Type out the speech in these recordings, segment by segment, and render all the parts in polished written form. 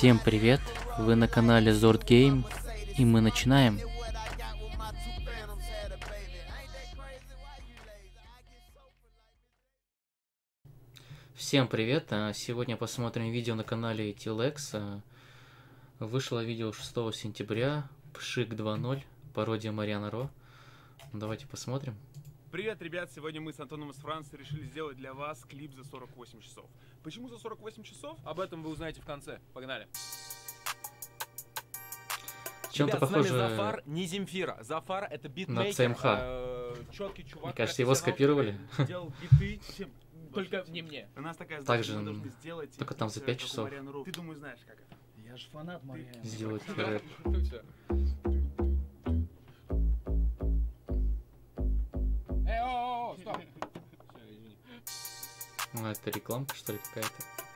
Всем привет, вы на канале Zord Game, и мы начинаем. Всем привет, сегодня посмотрим видео на канале T-Lex. Вышло видео 6 сентября, ПШИК 2.0, пародия Марьяна Ро. Давайте посмотрим. Привет, ребят! Сегодня мы с Антоном из Франции решили сделать для вас клип за 48 часов. Почему за 48 часов? Об этом вы узнаете в конце. Погнали! Чем-то похоже... С нами Зафар, не Земфира. Зафар — это битмейкер. На СМХ. Четкий чувак. Мне кажется, его скопировали. Делал биты, только не мне. У нас такая задача, нужно сделать... Только там за 5 часов. Ты, думаю, знаешь, как это. Я же фанат Марьяны. Сделать рэп. Ну, это рекламка, что ли, какая-то?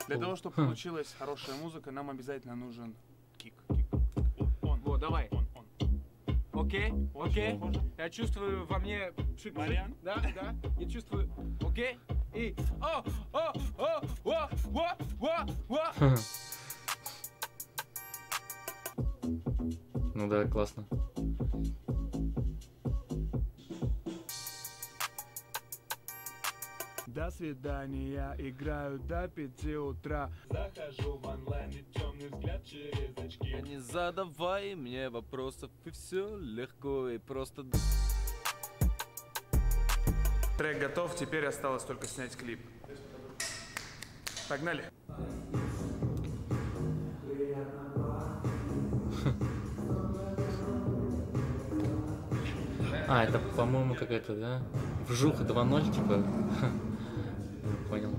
Для того, чтобы получилась хорошая музыка, нам обязательно нужен кик. Вот, давай. Окей, окей. Я чувствую во мне... Марьян? Да, да. Я чувствую... Окей. И... Ну да, классно. До свидания, играю до 5 утра. Захожу в онлайн и темный взгляд через очки. Не задавай мне вопросов, и все легко и просто. Трек готов, теперь осталось только снять клип. Погнали. А, это, по-моему, какая-то, да? Вжуха 2.0, типа. Понял.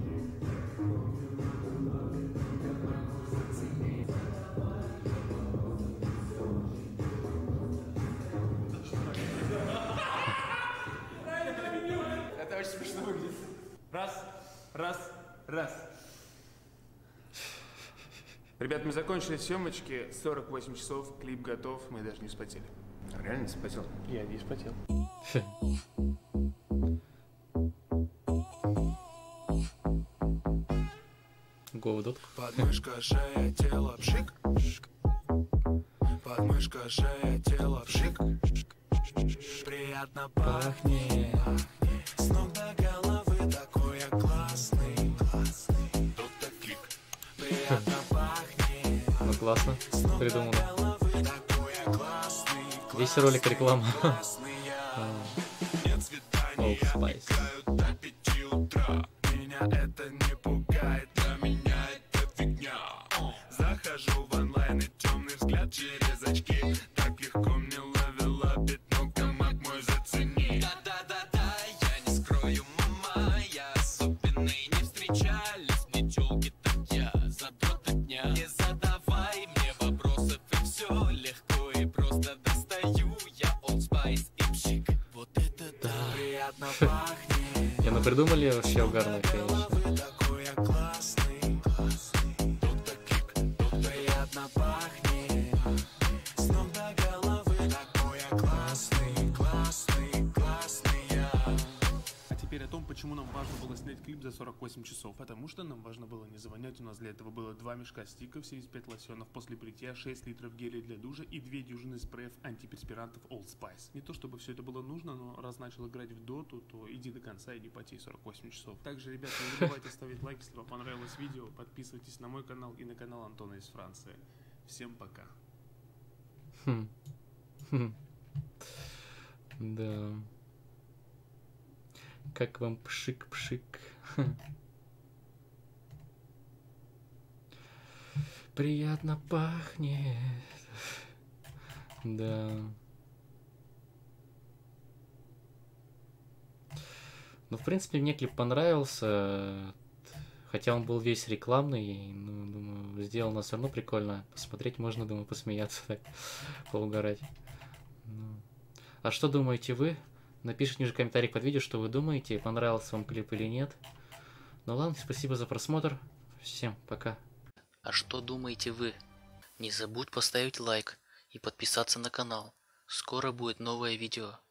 Это очень смешно выглядит. Раз, раз, раз. Ребят, мы закончили съемочки. 48 часов, клип готов. Мы даже не вспотели. Реально не вспотел? Я не вспотел. Подмышка, шея, тело, пшик. Подмышка, шея, тело, пшик. Приятно пахнет. С ног до головы такой я классный. Тут-то клик. Приятно пахнет. Ну классно, придумано. Весь ролик реклама. Old Spice. Меня это не пугает. Захожу в онлайн и темный взгляд через очки. Так легко мне ловила пятно, комак мой зацени. Да-да-да-да, я не скрою, мама, я особенный. Не встречались мне тёлки, так я задрот до дня. Не задавай мне вопросов, и все легко и просто. Достаю я Old Spice и пшик. Вот это да, приятно пахнет. Я, ну придумали вообще угарное, конечно. Почему нам важно было снять клип за 48 часов? Потому что нам важно было не завонять. У нас для этого было 2 мешка стиков, 75 лосьонов после бритья, 6 литров гелей для душа и 2 дюжины спреев антиперспирантов Old Spice. Не то чтобы все это было нужно, но раз начал играть в доту, то иди до конца, иди потей 48 часов. Также, ребята, не забывайте ставить лайк, если вам понравилось видео. Подписывайтесь на мой канал и на канал Антона из Франции. Всем пока. Да... Как вам пшик-пшик? Приятно пахнет. Да. Ну, в принципе, мне клип понравился. Хотя он был весь рекламный. Ну, думаю, сделано все равно прикольно. Посмотреть можно, думаю, посмеяться так. Поугарать. Ну. А что думаете вы? Напишите ниже в комментариях под видео, что вы думаете, понравился вам клип или нет. Ну ладно, спасибо за просмотр. Всем пока. А что думаете вы? Не забудь поставить лайк и подписаться на канал. Скоро будет новое видео.